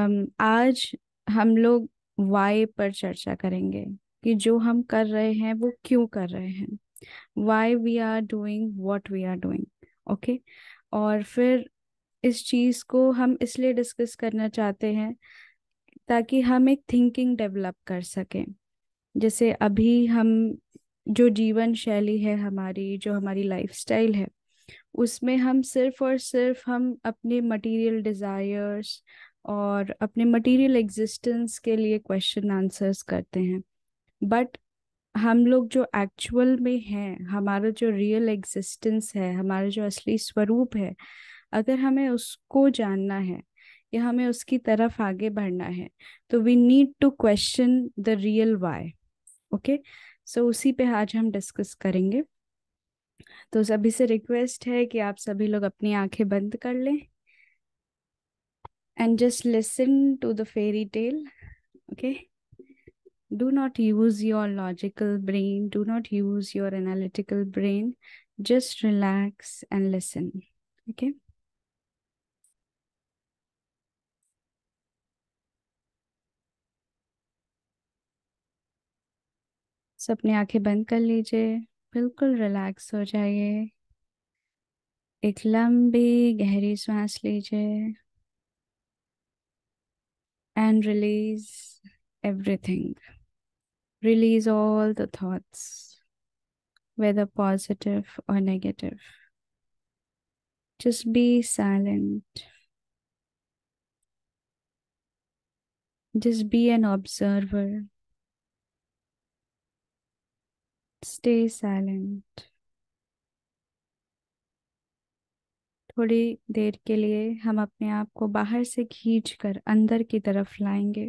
आज हम लोग वाई पर चर्चा करेंगे कि जो हम कर रहे हैं वो क्यों कर रहे हैं, why we are doing what we are doing, okay. और फिर इस चीज़ को हम इसलिए डिस्कस करना चाहते हैं ताकि हम एक थिंकिंग डेवलप कर सकें। जैसे अभी हम जो जीवन शैली है हमारी, जो हमारी लाइफस्टाइल है, उसमें हम सिर्फ और सिर्फ हम अपने मटेरियल डिज़ायर्स और अपने मटेरियल एग्जिस्टेंस के लिए क्वेश्चन आंसर्स करते हैं। बट हम लोग जो एक्चुअल में हैं, हमारा जो रियल एग्जिस्टेंस है, हमारा जो असली स्वरूप है, अगर हमें उसको जानना है या हमें उसकी तरफ आगे बढ़ना है तो we need to question the real why, okay. So उसी पे आज हम डिस्कस करेंगे। तो सभी से रिक्वेस्ट है कि आप सभी लोग अपनी आंखें बंद कर लें and just listen to the fairy tale, okay? Do not use your logical brain, do not use your analytical brain, just relax and listen, okay? सब अपनी आंखें बंद कर लीजिए, बिल्कुल रिलैक्स हो जाइए, एक लंबी गहरी सांस लीजिए and release everything. Release all the thoughts, whether positive or negative. Just be silent. Just be an observer. Stay silent. थोड़ी देर के लिए हम अपने आप को बाहर से खींचकर अंदर की तरफ लाएंगे।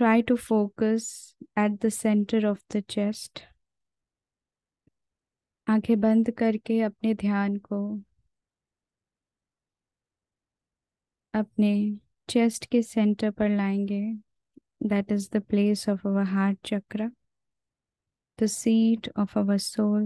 Try to focus at the center of the chest. आंखें बंद करके अपने ध्यान को अपने चेस्ट के सेंटर पर लाएंगे। That is the place of our heart chakra, the seat of our soul.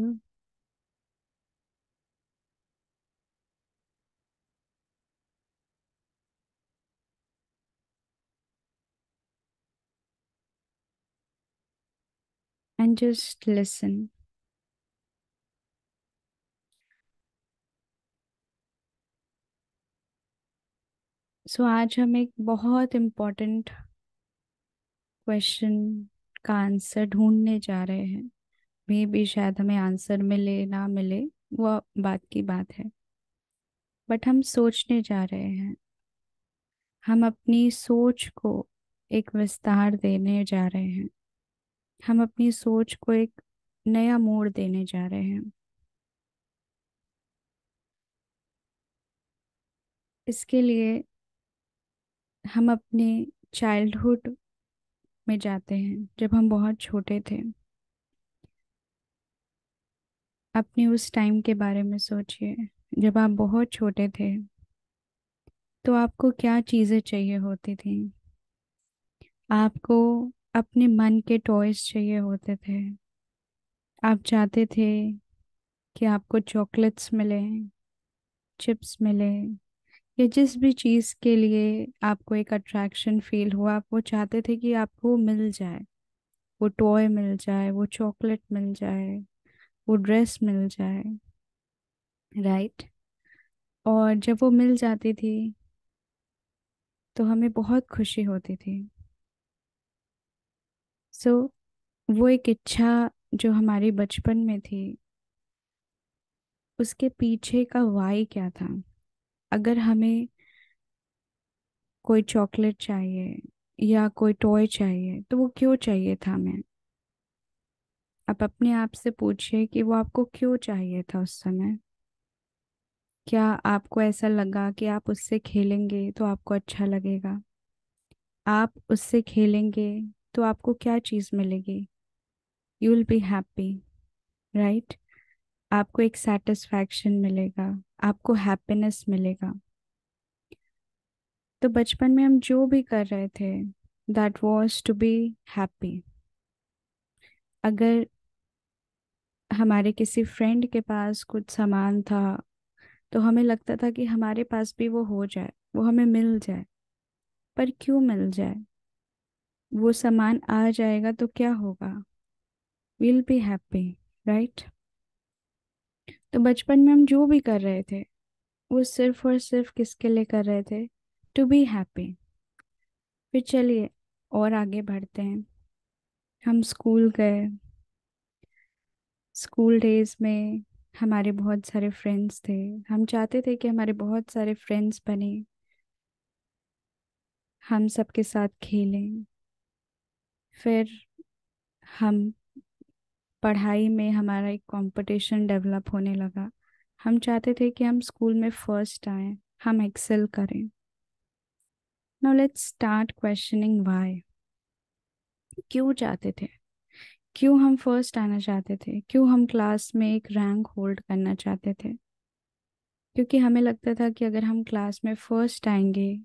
And just listen. So, आज हम एक बहुत important क्वेश्चन का आंसर ढूंढने जा रहे हैं। मे भी शायद हमें आंसर मिले ना मिले, वो बात की बात है, बट हम सोचने जा रहे हैं, हम अपनी सोच को एक विस्तार देने जा रहे हैं, हम अपनी सोच को एक नया मोड़ देने जा रहे हैं। इसके लिए हम अपने चाइल्डहुड में जाते हैं, जब हम बहुत छोटे थे। अपने उस टाइम के बारे में सोचिए जब आप बहुत छोटे थे तो आपको क्या चीज़ें चाहिए होती थी। आपको अपने मन के टॉयज़ चाहिए होते थे, आप चाहते थे कि आपको चॉकलेट्स मिले, चिप्स मिले, या जिस भी चीज़ के लिए आपको एक अट्रैक्शन फील हुआ, आप वो चाहते थे कि आपको मिल जाए, वो टॉय मिल जाए, वो चॉकलेट मिल जाए, वो ड्रेस मिल जाए, राइट। और जब वो मिल जाती थी तो हमें बहुत खुशी होती थी। सो वो एक इच्छा जो हमारी बचपन में थी, उसके पीछे का वाई क्या था। अगर हमें कोई चॉकलेट चाहिए या कोई टॉय चाहिए तो वो क्यों चाहिए था हमें। आप अपने आप से पूछिए कि वो आपको क्यों चाहिए था उस समय। क्या आपको ऐसा लगा कि आप उससे खेलेंगे तो आपको अच्छा लगेगा, आप उससे खेलेंगे तो आपको क्या चीज़ मिलेगी, you will be happy, right. आपको एक सेटिस्फैक्शन मिलेगा, आपको हैप्पीनेस मिलेगा। तो बचपन में हम जो भी कर रहे थे that was to be happy. अगर हमारे किसी फ्रेंड के पास कुछ सामान था तो हमें लगता था कि हमारे पास भी वो हो जाए, वो हमें मिल जाए। पर क्यों मिल जाए? वो सामान आ जाएगा तो क्या होगा? Will be happy, right? तो बचपन में हम जो भी कर रहे थे वो सिर्फ और सिर्फ किसके लिए कर रहे थे? To be happy. फिर चलिए और आगे बढ़ते हैं। हम स्कूल गए। स्कूल डेज में हमारे बहुत सारे फ्रेंड्स थे। हम चाहते थे कि हमारे बहुत सारे फ्रेंड्स बने, हम सबके साथ खेलें। फिर हम पढ़ाई में हमारा एक कंपटीशन डेवलप होने लगा। हम चाहते थे कि हम स्कूल में फर्स्ट आएं, हम एक्सेल करें। Now let's start questioning why. क्यों चाहते थे? क्यों हम फर्स्ट आना चाहते थे? क्यों हम क्लास में एक रैंक होल्ड करना चाहते थे? क्योंकि हमें लगता था कि अगर हम क्लास में फर्स्ट आएंगे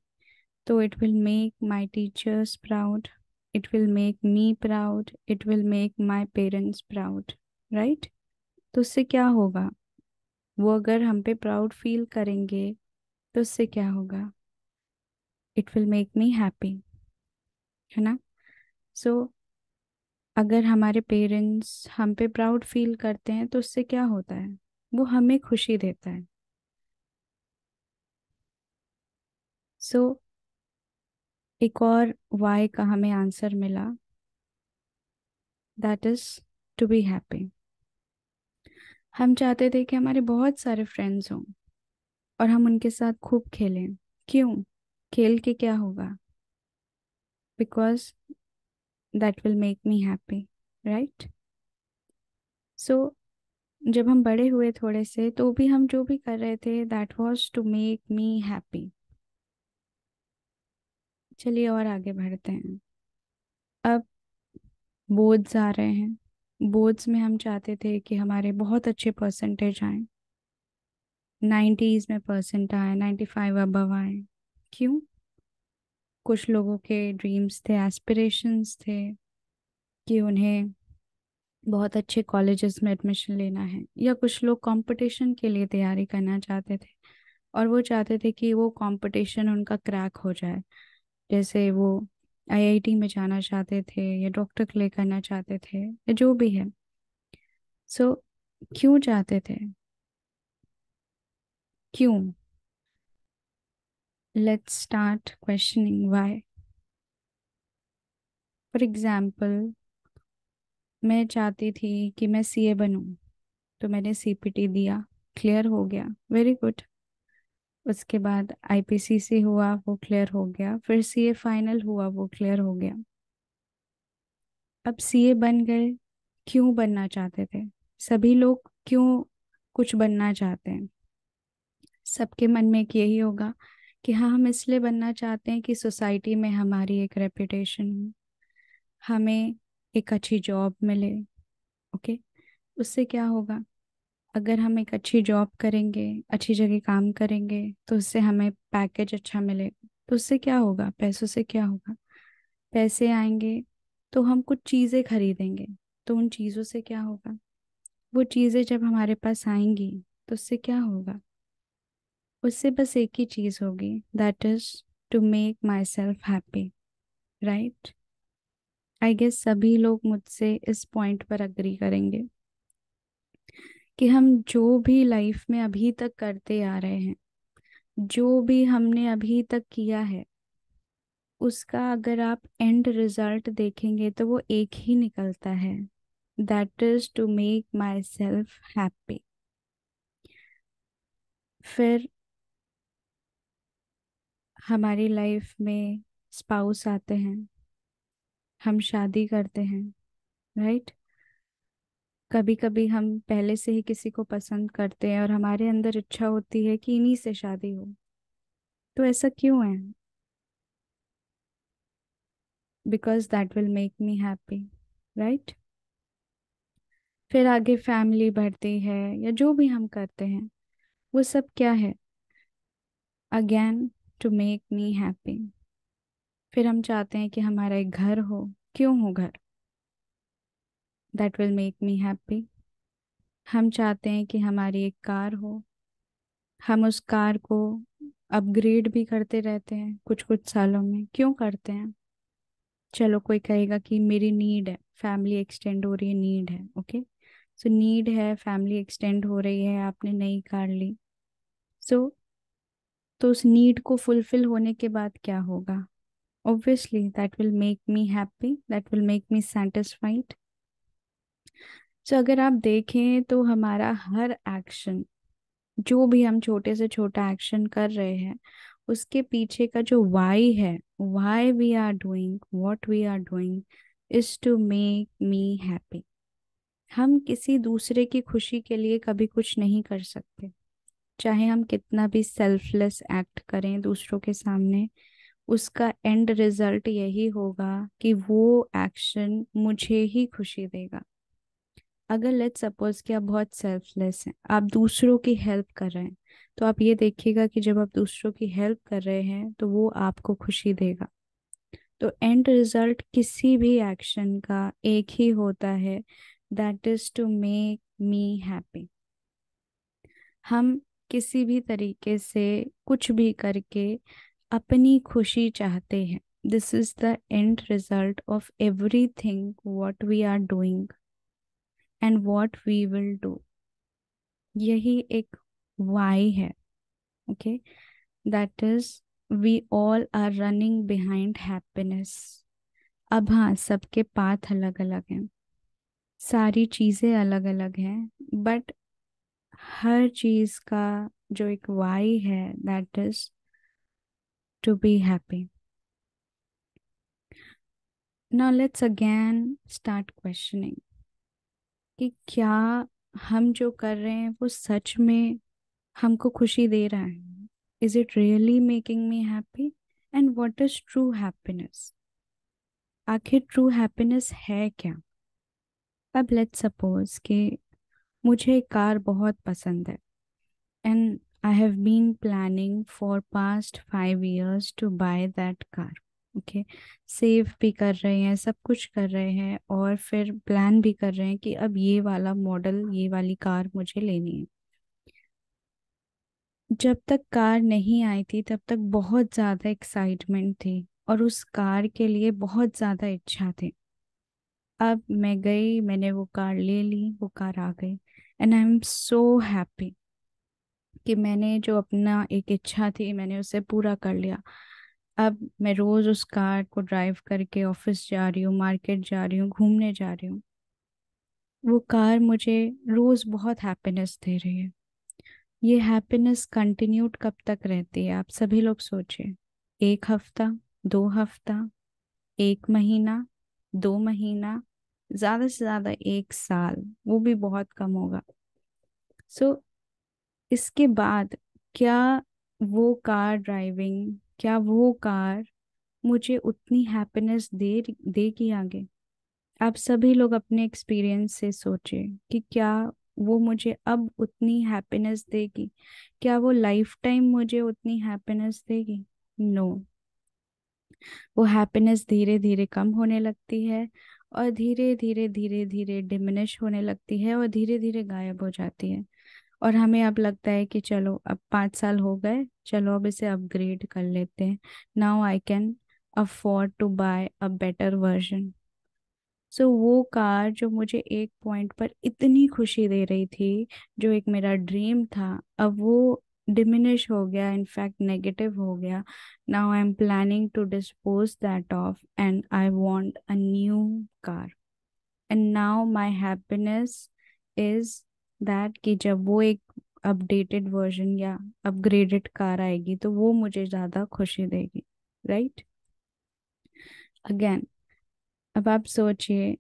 तो it will make my teachers proud, it will make me proud, it will make my parents proud, right? तो उससे क्या होगा? वो अगर हम पे प्राउड फील करेंगे तो उससे क्या होगा? It will make me happy, है ना? सो अगर हमारे पेरेंट्स हम पे प्राउड फील करते हैं तो उससे क्या होता है? वो हमें खुशी देता है। सो एक और वाई का हमें आंसर मिला, that is to be happy. हम चाहते थे कि हमारे बहुत सारे फ्रेंड्स हों और हम उनके साथ खूब खेलें। क्यों? खेल के क्या होगा? Because that will make me happy, right? So जब हम बड़े हुए थोड़े से तो भी हम जो भी कर रहे थे that was to make me happy. चलिए और आगे बढ़ते हैं। अब बोर्ड्स आ रहे हैं। बोर्ड्स में हम चाहते थे कि हमारे बहुत अच्छे परसेंटेज आए, 90s में परसेंट आए, 95 अबव आए। क्यों? कुछ लोगों के ड्रीम्स थे, एस्पिरेशंस थे कि उन्हें बहुत अच्छे कॉलेजेस में एडमिशन लेना है, या कुछ लोग कंपटीशन के लिए तैयारी करना चाहते थे और वो चाहते थे कि वो कंपटीशन उनका क्रैक हो जाए। जैसे वो IIT में जाना चाहते थे या डॉक्टर के लिए करना चाहते थे या जो भी है। सो क्यों चाहते थे? क्यों? Let's start questioning why. For example, मैं चाहती थी कि मैं CA बनूं, तो मैंने CPT दिया, क्लियर हो गया, वेरी गुड। उसके बाद IPCC हुआ, वो क्लियर हो गया। फिर CA फाइनल हुआ, वो क्लियर हो गया। अब CA बन गए। क्यों बनना चाहते थे? सभी लोग क्यों कुछ बनना चाहते हैं? सबके मन में एक यही होगा कि हाँ, हम इसलिए बनना चाहते हैं कि सोसाइटी में हमारी एक रेपुटेशन हो, हमें एक अच्छी जॉब मिले। ओके, उससे क्या होगा? अगर हम एक अच्छी जॉब करेंगे, अच्छी जगह काम करेंगे, तो उससे हमें पैकेज अच्छा मिलेगा। तो उससे क्या होगा? पैसों से क्या होगा? पैसे आएंगे तो हम कुछ चीज़ें खरीदेंगे, तो उन चीज़ों से क्या होगा? वो चीज़ें जब हमारे पास आएंगी तो उससे क्या होगा? उससे बस एक ही चीज़ होगी, that is to make myself happy, right? I guess सभी लोग मुझसे इस पॉइंट पर अग्री करेंगे कि हम जो भी लाइफ में अभी तक करते आ रहे हैं, जो भी हमने अभी तक किया है, उसका अगर आप एंड रिजल्ट देखेंगे तो वो एक ही निकलता है, that is to make myself happy. फिर हमारी लाइफ में स्पाउस आते हैं, हम शादी करते हैं, राइट? कभी कभी हम पहले से ही किसी को पसंद करते हैं और हमारे अंदर इच्छा होती है कि इन्हीं से शादी हो। तो ऐसा क्यों है? Because that will make me happy, right? फिर आगे फैमिली बढ़ती है या जो भी हम करते हैं, वो सब क्या है? Again to make me happy. फिर हम चाहते हैं कि हमारा एक घर हो। क्यों हो घर? That will make me happy. हम चाहते हैं कि हमारी एक कार हो, हम उस कार को अपग्रेड भी करते रहते हैं कुछ कुछ सालों में। क्यों करते हैं? चलो कोई कहेगा कि मेरी नीड है, फैमिली एक्सटेंड हो रही है, नीड है। ओके, सो नीड है, फैमिली एक्सटेंड हो रही है, आपने नई कार ली। तो उस नीड को फुलफिल होने के बाद क्या होगा? Obviously that will make me happy, that will make me satisfied. So अगर आप देखें तो हमारा हर एक्शन, जो भी हम छोटे से छोटा एक्शन कर रहे हैं, उसके पीछे का जो वाई है, why we are doing what we are doing is to make me happy. हम किसी दूसरे की खुशी के लिए कभी कुछ नहीं कर सकते, चाहे हम कितना भी सेल्फलेस एक्ट करें दूसरों के सामने। उसका एंड रिजल्ट यही होगा कि वो एक्शन मुझे ही खुशी देगा। अगर लेट्स सपोज कि आप बहुत सेल्फलेस हैं, आप दूसरों की हेल्प कर रहे हैं, तो आप ये देखिएगा कि जब आप दूसरों की हेल्प कर रहे हैं तो वो आपको खुशी देगा। तो एंड रिजल्ट किसी भी एक्शन का एक ही होता है, that is to make me happy. हम किसी भी तरीके से कुछ भी करके अपनी खुशी चाहते हैं। This is the end result of everything what we are doing and what we will do. यही एक वाई है। Okay, that is we all are running behind happiness. अब हाँ, सबके पाथ अलग अलग हैं, सारी चीज़ें अलग अलग हैं, बट हर चीज़ का जो एक वाई है, that is to be happy. Now let's again start questioning कि क्या हम जो कर रहे हैं वो सच में हमको खुशी दे रहा है? Is it really making me happy? And what is true happiness? आखिर ट्रू हैप्पीनेस है क्या? अब लेट्स सपोज कि मुझे कार बहुत पसंद है and I have been planning for past 5 years to buy that car. Okay, save भी कर रहे हैं, सब कुछ कर रहे हैं, और फिर प्लान भी कर रहे हैं कि अब ये वाला मॉडल, ये वाली कार मुझे लेनी है। जब तक कार नहीं आई थी तब तक बहुत ज़्यादा एक्साइटमेंट थी और उस कार के लिए बहुत ज़्यादा इच्छा थी। अब मैं गई, मैंने वो कार ले ली, वो कार आ गई and I am so happy कि मैंने जो अपना एक इच्छा थी मैंने उसे पूरा कर लिया। अब मैं रोज़ उस कार को ड्राइव करके ऑफिस जा रही हूँ, मार्केट जा रही हूँ, घूमने जा रही हूँ। वो कार मुझे रोज़ बहुत हैप्पीनेस दे रही है। ये हैप्पीनेस कंटिन्यूड कब तक रहती है? आप सभी लोग सोचें, 1 हफ्ता, 2 हफ्ता, 1 महीना, 2 महीना, ज़्यादा से ज़्यादा 1 साल, वो भी बहुत कम होगा। सो इसके बाद क्या वो कार ड्राइविंग, क्या वो कार मुझे उतनी हैप्पीनेस देगी आगे? आप सभी लोग अपने एक्सपीरियंस से सोचें कि क्या वो मुझे अब उतनी हैप्पीनेस देगी? क्या वो लाइफ टाइम मुझे उतनी हैप्पीनेस देगी? नो। वो हैप्पीनेस धीरे धीरे कम होने लगती है और धीरे धीरे डिमिनिश होने लगती है और धीरे धीरे गायब हो जाती है। और हमें अब लगता है कि चलो अब 5 साल हो गए, चलो अब इसे अपग्रेड कर लेते हैं, now I can afford to buy a better version. So वो कार जो मुझे एक पॉइंट पर इतनी खुशी दे रही थी, जो एक मेरा ड्रीम था, अब वो डिमिनिश हो गया, इनफैक्ट नेगेटिव हो गया। Now I am planning to dispose that of and I want a new car. And now my happiness is that कि जब वो एक अपडेटेड वर्जन या अपग्रेडेड कार आएगी तो वो मुझे ज़्यादा खुशी देगी, राइट? अगेन, अब आप सोचिए,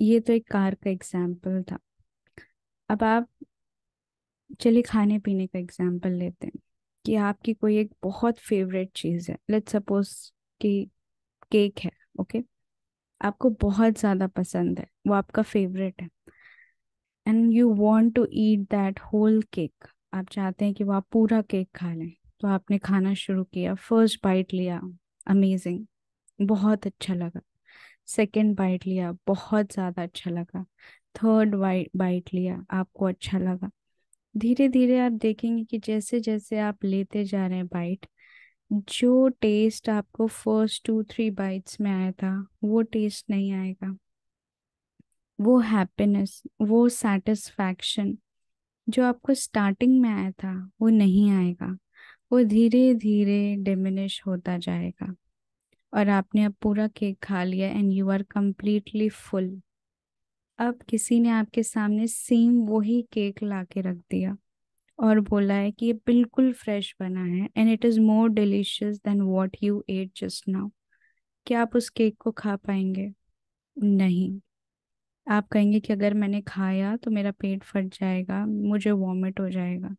ये तो एक कार का एग्जाम्पल था। अब आप चलिए खाने पीने का एग्जाम्पल लेते हैं कि आपकी कोई एक बहुत फेवरेट चीज़ है। लेट्स सपोज कि केक है। ओके, आपको बहुत ज़्यादा पसंद है, वो आपका फेवरेट है and you want to eat that whole cake. आप चाहते हैं कि वो आप पूरा केक खा लें। तो आपने खाना शुरू किया, फर्स्ट बाइट लिया, अमेजिंग, बहुत अच्छा लगा। सेकेंड बाइट लिया, बहुत ज़्यादा अच्छा लगा। थर्ड बाइट लिया, आपको अच्छा लगा। धीरे धीरे आप देखेंगे कि जैसे जैसे आप लेते जा रहे हैं बाइट, जो टेस्ट आपको फर्स्ट 2-3 बाइट्स में आया था वो टेस्ट नहीं आएगा। वो हैप्पीनेस, वो सेटिस्फैक्शन जो आपको स्टार्टिंग में आया था वो नहीं आएगा। वो धीरे धीरे डिमिनिश होता जाएगा। और आपने अब पूरा केक खा लिया and you are completely full. अब किसी ने आपके सामने सेम वही केक ला के रख दिया और बोला है कि ये बिल्कुल फ्रेश बना है and it is more delicious than what you ate just now. क्या आप उस केक को खा पाएंगे? नहीं। आप कहेंगे कि अगर मैंने खाया तो मेरा पेट फट जाएगा, मुझे वॉमिट हो जाएगा।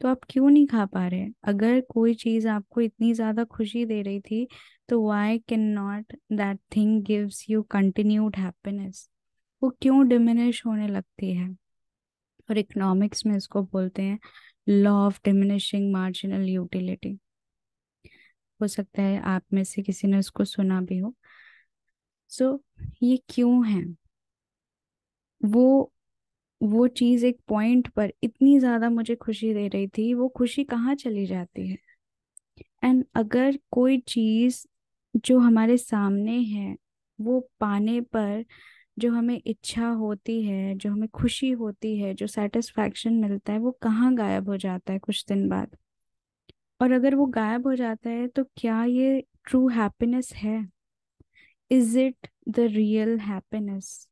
तो आप क्यों नहीं खा पा रहे? अगर कोई चीज़ आपको इतनी ज़्यादा खुशी दे रही थी तो why can not that thing gives you continued happiness? वो क्यों डिमिनिश होने लगती है? और इकोनॉमिक्स में इसको बोलते हैं law of diminishing marginal utility. हो सकता है आप में से किसी ने इसको सुना भी हो। सो ये क्यों है? वो चीज़ एक पॉइंट पर इतनी ज़्यादा मुझे खुशी दे रही थी, वो खुशी कहाँ चली जाती है? एंड अगर कोई चीज़ जो हमारे सामने है वो पाने पर जो हमें इच्छा होती है, जो हमें खुशी होती है, जो सेटिस्फैक्शन मिलता है, वो कहाँ गायब हो जाता है कुछ दिन बाद? और अगर वो गायब हो जाता है तो क्या ये ट्रू हैप्पीनेस है? Is it the real happiness?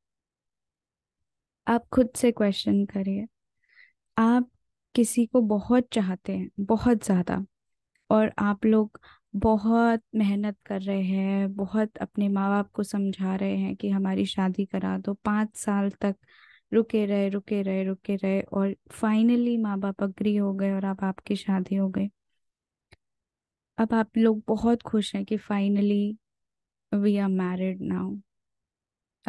आप खुद से क्वेश्चन करिए। आप किसी को बहुत चाहते हैं, बहुत ज़्यादा, और आप लोग बहुत मेहनत कर रहे हैं, बहुत अपने माँ बाप को समझा रहे हैं कि हमारी शादी करा दो। 5 साल तक रुके रहे और फाइनली माँ बाप अग्री हो गए और अब आपकी शादी हो गई। अब आप लोग बहुत खुश हैं कि finally we are married now.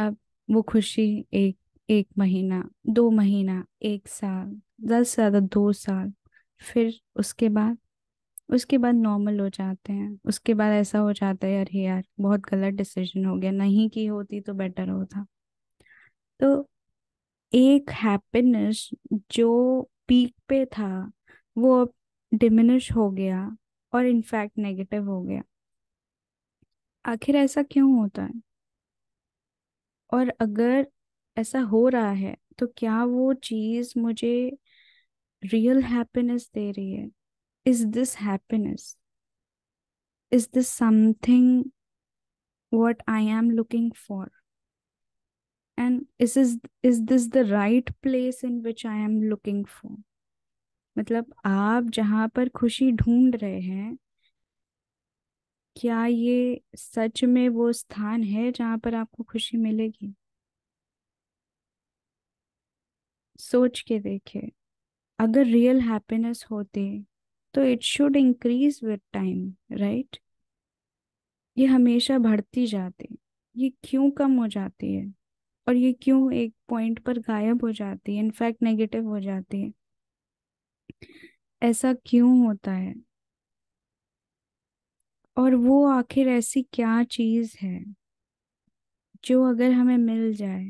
अब वो खुशी एक महीना, 2 महीना, 1 साल, ज़्यादा से ज़्यादा 2 साल, फिर उसके बाद नॉर्मल हो जाते हैं। उसके बाद ऐसा हो जाता है यार बहुत गलत डिसीजन हो गया, नहीं की होती तो बेटर होता। तो एक हैप्पीनेस जो पीक पे था वो अब डिमिनिश हो गया और इनफैक्ट नेगेटिव हो गया। आखिर ऐसा क्यों होता है? और अगर ऐसा हो रहा है तो क्या वो चीज़ मुझे रियल हैप्पीनेस दे रही है? Is this happiness? Is this something what I am looking for? And is this the right place in which I am looking for? मतलब आप जहाँ पर खुशी ढूंढ रहे हैं, क्या ये सच में वो स्थान है जहाँ पर आपको खुशी मिलेगी? सोच के देखें। अगर रियल हैप्पीनेस होती तो it should increase with time, right? ये हमेशा बढ़ती जाती, ये क्यों कम हो जाती है? और ये क्यों एक पॉइंट पर गायब हो जाती है, इनफैक्ट नेगेटिव हो जाती है? ऐसा क्यों होता है? और वो आखिर ऐसी क्या चीज़ है जो अगर हमें मिल जाए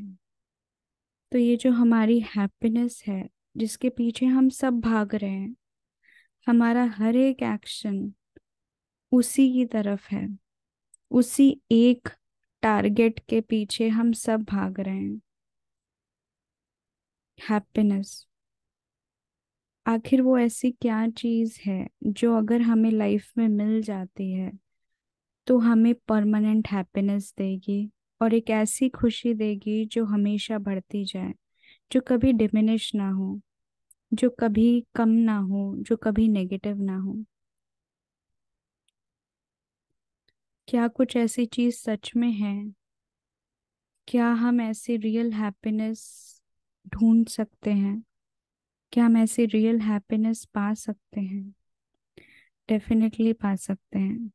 तो ये जो हमारी हैप्पीनेस है जिसके पीछे हम सब भाग रहे हैं, हमारा हर एक एक्शन उसी की तरफ है, उसी एक टारगेट के पीछे हम सब भाग रहे हैं, हैप्पीनेस। आखिर वो ऐसी क्या चीज़ है जो अगर हमें लाइफ में मिल जाती है तो हमें परमानेंट हैप्पीनेस देगी और एक ऐसी खुशी देगी जो हमेशा बढ़ती जाए, जो कभी डिमिनिश ना हो, जो कभी कम ना हो, जो कभी नेगेटिव ना हो? क्या कुछ ऐसी चीज़ सच में है? क्या हम ऐसी रियल हैप्पीनेस ढूंढ सकते हैं? क्या हम ऐसी रियल हैप्पीनेस पा सकते हैं? डेफिनेटली पा सकते हैं।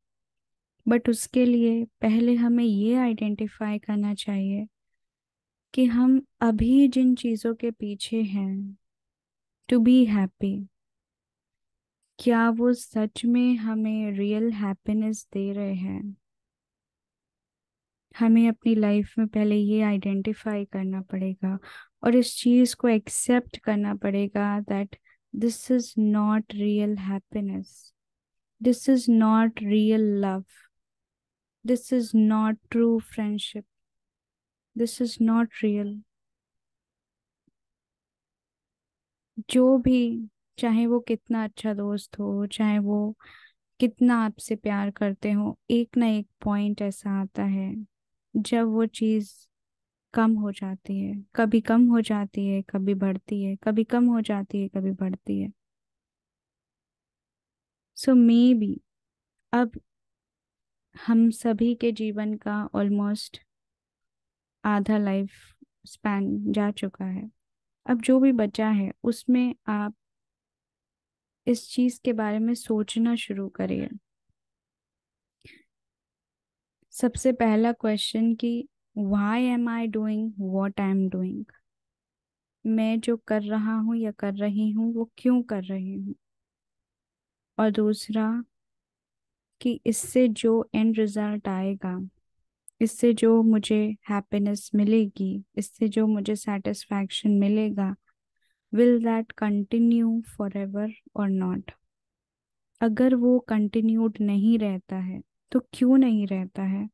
बट उसके लिए पहले हमें ये आइडेंटिफाई करना चाहिए कि हम अभी जिन चीज़ों के पीछे हैं टू बी हैप्पी, क्या वो सच में हमें रियल हैप्पीनेस दे रहे हैं? हमें अपनी लाइफ में पहले ये आइडेंटिफाई करना पड़ेगा और इस चीज़ को एक्सेप्ट करना पड़ेगा that this is not real happiness, this is not real love, this is not true friendship, this is not real. जो भी, चाहे वो कितना अच्छा दोस्त हो, चाहे वो कितना आपसे प्यार करते हो, एक ना एक पॉइंट ऐसा आता है जब वो चीज़ कम हो जाती है। कभी कम हो जाती है, कभी बढ़ती है, कभी कम हो जाती है, कभी बढ़ती है। सो मे बी अब हम सभी के जीवन का ऑलमोस्ट आधा लाइफ स्पैन जा चुका है। अब जो भी बचा है उसमें आप इस चीज़ के बारे में सोचना शुरू करिए। सबसे पहला क्वेश्चन कि why am I doing what I am doing, मैं जो कर रहा हूँ या कर रही हूँ वो क्यों कर रही हूँ। और दूसरा कि इससे जो एंड रिजल्ट आएगा, इससे जो मुझे हैप्पीनेस मिलेगी, इससे जो मुझे सेटिस्फैक्शन मिलेगा, will that continue for ever और नॉट। अगर वो कंटिन्यूड नहीं रहता है तो क्यों नहीं रहता है,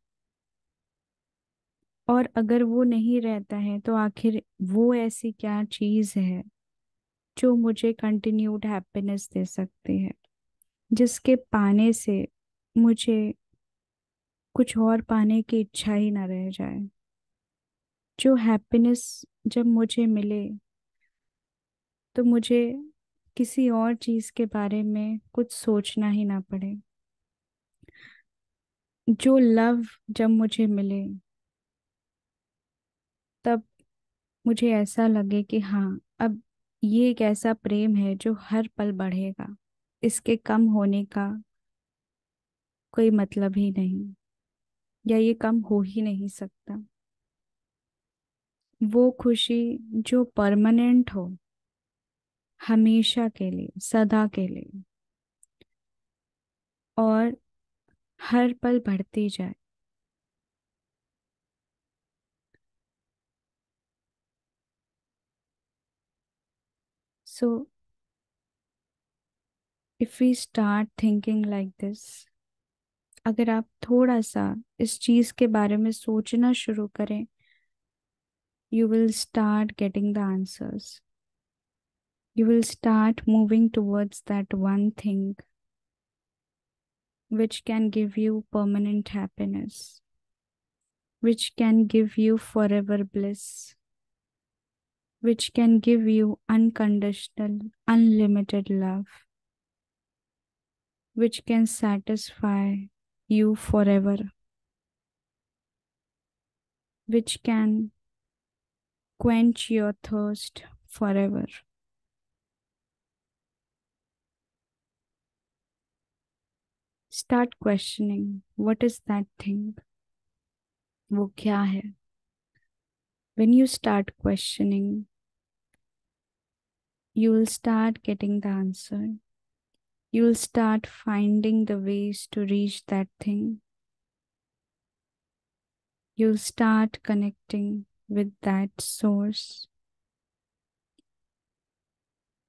और अगर वो नहीं रहता है तो आखिर वो ऐसी क्या चीज़ है जो मुझे कंटिन्यूड हैप्पीनेस दे सकती है, जिसके पाने से मुझे कुछ और पाने की इच्छा ही ना रह जाए। जो हैप्पीनेस जब मुझे मिले तो मुझे किसी और चीज़ के बारे में कुछ सोचना ही ना पड़े। जो लव जब मुझे मिले तब मुझे ऐसा लगे कि हाँ, अब ये एक ऐसा प्रेम है जो हर पल बढ़ेगा, इसके कम होने का कोई मतलब ही नहीं, या ये कम हो ही नहीं सकता। वो खुशी जो परमानेंट हो, हमेशा के लिए, सदा के लिए, और हर पल बढ़ती जाए। So, if we start thinking like this, अगर आप थोड़ा सा इस चीज़ के बारे में सोचना शुरू करें, you will start getting the answers. You will start moving towards that one thing which can give you permanent happiness, which can give you forever bliss, which can give you unconditional, unlimited love, which can satisfy you forever, which can quench your thirst forever. Start questioning, what is that thing? वो क्या है? When you start questioning, you will start getting the answer. You will start finding the ways to reach that thing. You will start connecting with that source.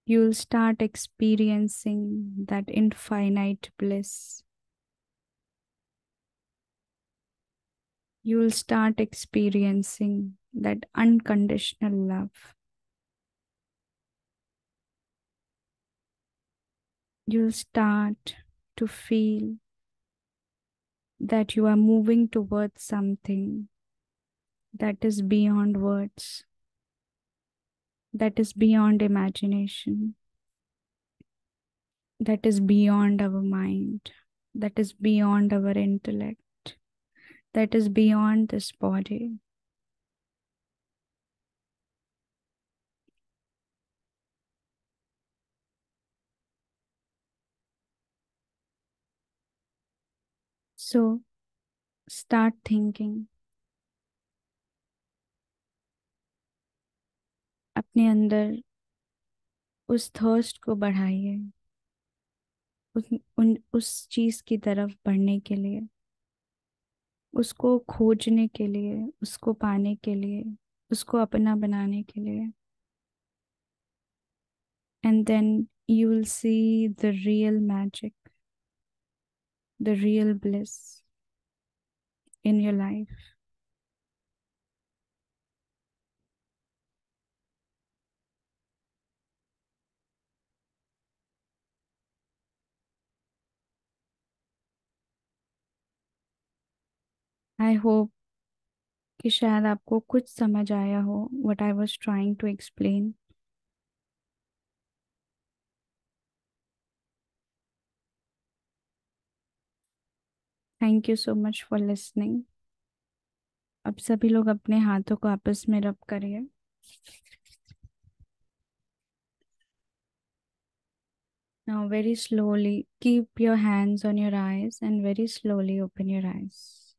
You will start experiencing that infinite bliss. You will start experiencing that unconditional love. You will start to feel that you are moving towards something that is beyond words, that is beyond imagination, that is beyond our mind, that is beyond our intellect, that is beyond this body. So, start thinking. अपने अंदर उस thirst को बढ़ाइए, उस चीज़ की तरफ बढ़ने के लिए, उसको खोजने के लिए, उसको पाने के लिए, उसको अपना बनाने के लिए, and then you will see the real magic, the real bliss in your life. I hope कि शायद आपको कुछ समझ आया हो what I was trying to explain. Thank you so much for listening. अब सभी लोग अपने हाथों को आपस में रब करिए. Now very slowly keep your hands on your eyes and very slowly open your eyes.